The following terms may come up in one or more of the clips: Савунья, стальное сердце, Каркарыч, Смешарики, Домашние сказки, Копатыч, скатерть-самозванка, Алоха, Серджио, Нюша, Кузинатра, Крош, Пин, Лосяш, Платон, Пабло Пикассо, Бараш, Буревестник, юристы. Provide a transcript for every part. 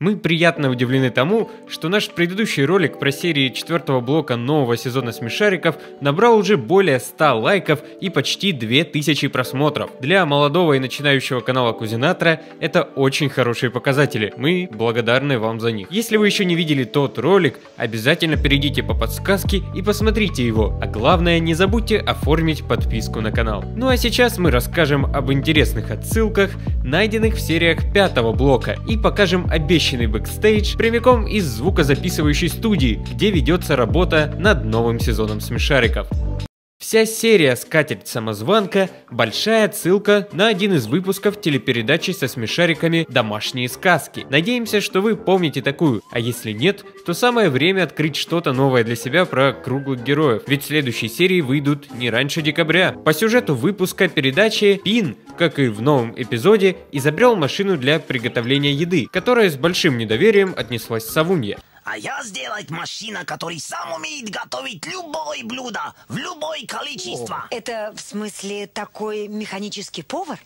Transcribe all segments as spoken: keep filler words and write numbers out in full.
Мы приятно удивлены тому, что наш предыдущий ролик про серии четвёртого блока нового сезона Смешариков набрал уже более ста лайков и почти две тысячи просмотров. Для молодого и начинающего канала Кузинатра это очень хорошие показатели, мы благодарны вам за них. Если вы еще не видели тот ролик, обязательно перейдите по подсказке и посмотрите его, а главное, не забудьте оформить подписку на канал. Ну а сейчас мы расскажем об интересных отсылках, найденных в сериях пятого блока, и покажем обещанные бэкстейдж прямиком из звукозаписывающей студии, где ведется работа над новым сезоном Смешариков. Вся серия «Скатерть-самозванка» – большая отсылка на один из выпусков телепередачи со смешариками «Домашние сказки». Надеемся, что вы помните такую, а если нет, то самое время открыть что-то новое для себя про круглых героев, ведь следующие серии выйдут не раньше декабря. По сюжету выпуска передачи Пин, как и в новом эпизоде, изобрел машину для приготовления еды, которая с большим недоверием отнеслась Савунья. А я сделать машина, который сам умеет готовить любое блюдо, в любое количество. О. Это в смысле такой механический повар?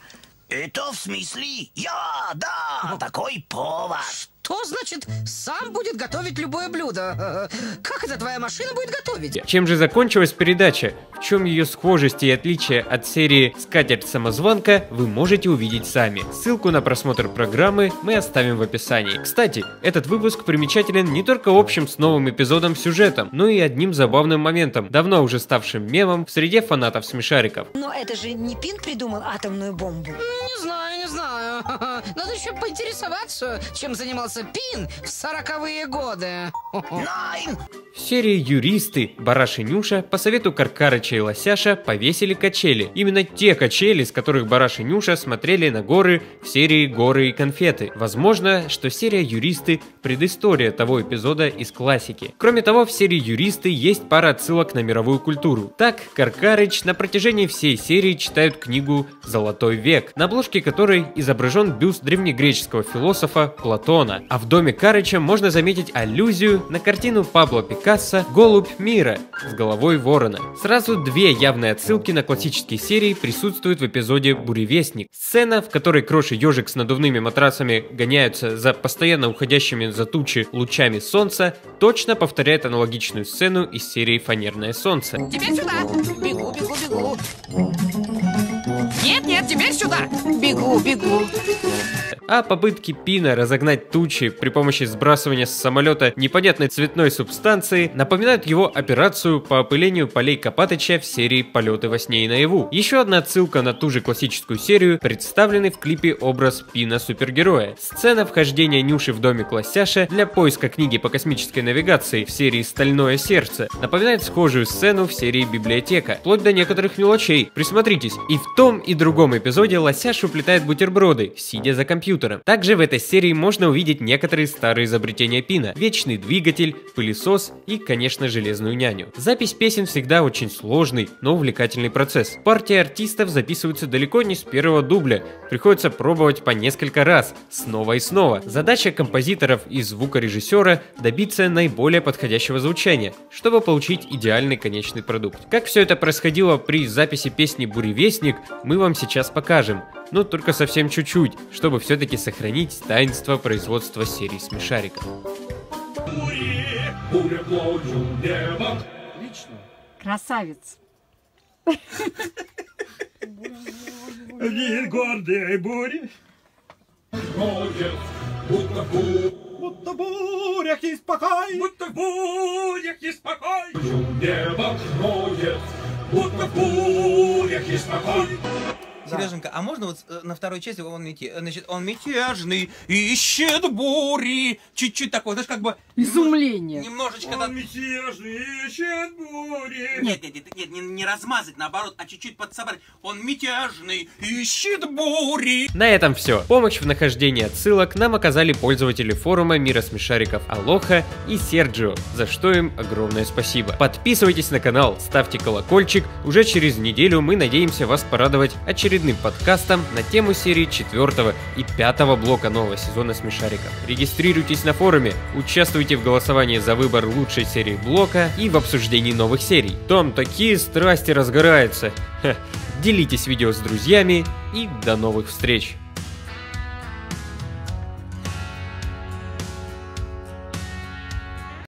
Это в смысле я, да, О. такой повар. Что значит сам будет готовить любое блюдо? Как это твоя машина будет готовить? Чем же закончилась передача? В чем ее схожесть и отличие от серии «Скатерть-самозванка» вы можете увидеть сами. Ссылку на просмотр программы мы оставим в описании. Кстати, этот выпуск примечателен не только общим с новым эпизодом сюжетом, но и одним забавным моментом, давно уже ставшим мемом в среде фанатов Смешариков. Но это же не Пин придумал атомную бомбу? Не знаю, не знаю. Надо еще поинтересоваться, чем занимался Пин в сороковые годы. В серии «Юристы» Бараш и Нюша по совету Каркарыча и Лосяша повесили качели. Именно те качели, с которых Бараш и Нюша смотрели на горы в серии «Горы и конфеты». Возможно, что серия «Юристы» – предыстория того эпизода из классики. Кроме того, в серии «Юристы» есть пара отсылок на мировую культуру. Так, Каркарыч на протяжении всей серии читают книгу «Золотой век», на обложке которой изображен бюст древнегреческого философа Платона. А в доме Карыча можно заметить аллюзию на картину Пабло Пикассо «Голубь мира» с головой ворона. Сразу две явные отсылки на классические серии присутствуют в эпизоде «Буревестник». Сцена, в которой Крош и ежик с надувными матрасами гоняются за постоянно уходящими за тучи лучами солнца, точно повторяет аналогичную сцену из серии «Фанерное солнце». Теперь сюда! Бегу, бегу, бегу! Нет, нет, теперь сюда! Бегу, бегу! А попытки Пина разогнать тучи при помощи сбрасывания с самолета непонятной цветной субстанции напоминают его операцию по опылению полей Копатыча в серии «Полеты во сне и наяву». Еще одна отсылка на ту же классическую серию, представленный в клипе образ Пина-супергероя. Сцена вхождения Нюши в домик Лосяша для поиска книги по космической навигации в серии «Стальное сердце» напоминает схожую сцену в серии «Библиотека», вплоть до некоторых мелочей. Присмотритесь, и в том и другом эпизоде Лосяш уплетает бутерброды, сидя за компьютером. Также в этой серии можно увидеть некоторые старые изобретения Пина: вечный двигатель, пылесос и, конечно, железную няню. Запись песен всегда очень сложный, но увлекательный процесс. Партии артистов записываются далеко не с первого дубля, приходится пробовать по несколько раз, снова и снова. Задача композиторов и звукорежиссера добиться наиболее подходящего звучания, чтобы получить идеальный конечный продукт. Как все это происходило при записи песни «Буревестник», мы вам сейчас покажем. Но только совсем чуть-чуть, чтобы все-таки сохранить таинство производства серии Смешариков. Отлично. Красавец. Гордые бури. Будто в бурях есть покой. Будто в бурях есть покой. Будто в бурях есть покой. Сереженька, а можно вот на второй части он, мятеж, значит, он мятежный, ищет бури, чуть-чуть такое, знаешь, как бы... Изумление. Немножечко... Он да... мятежный, ищет бури. Нет, нет, нет, нет, не, не размазать, наоборот, а чуть-чуть подсобрать. Он мятежный, ищет бури. На этом все. Помощь в нахождении отсылок нам оказали пользователи форума мира Смешариков Алоха и Серджио, за что им огромное спасибо. Подписывайтесь на канал, ставьте колокольчик. Уже через неделю мы надеемся вас порадовать очередным подкастом на тему серии четвёртого и пятого блока нового сезона Смешариков. Регистрируйтесь на форуме, участвуйте в голосовании за выбор лучшей серии блока и в обсуждении новых серий. Там такие страсти разгораются. Ха. Делитесь видео с друзьями и до новых встреч!